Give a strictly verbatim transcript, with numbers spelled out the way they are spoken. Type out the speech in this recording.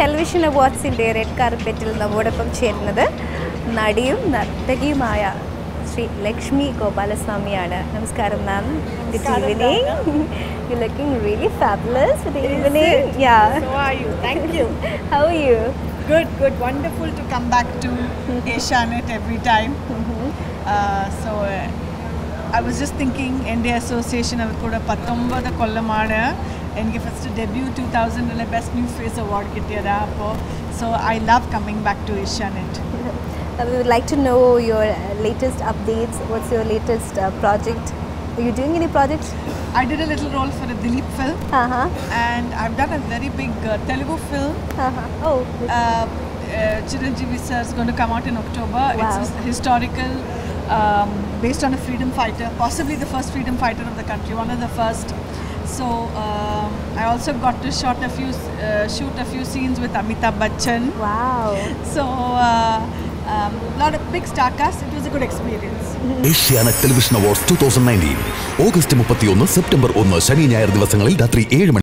television awards in the red carpet in the Vodapam Chetnada, Nadim, Natagi Maya, Sri Lakshmi Gopalaswamiana. Namaskaram, ma'am. Good evening. You're looking really fabulous for the Is evening. It? Yeah. So are you? Thank you. How are you? Good, good. Wonderful to come back to Asianet every time. Mm-hmm. uh, so, uh, I was just thinking, in the association, I was going to and give us to debut two thousand and Best New Face Award. So I love coming back to Asianet. We would like to know your latest updates. What's your latest uh, project? Are you doing any projects? I did a little role for a Dilip film, uh-huh. and I've done a very big uh, Telugu film. Uh-huh. Oh. Uh, uh, Chiranjeevi sir is going to come out in October. Wow. It's historical. Um, based on a freedom fighter, possibly the first freedom fighter of the country, one of the first. So um, I also got to shot a few, uh, shoot a few scenes with Amitabh Bachchan. Wow! So uh, um, lot of big star cast. It was a good experience. Asianet Television Awards twenty nineteen, August thirty-first, September first, Shani Nyayar divasangalil ratri seven mani.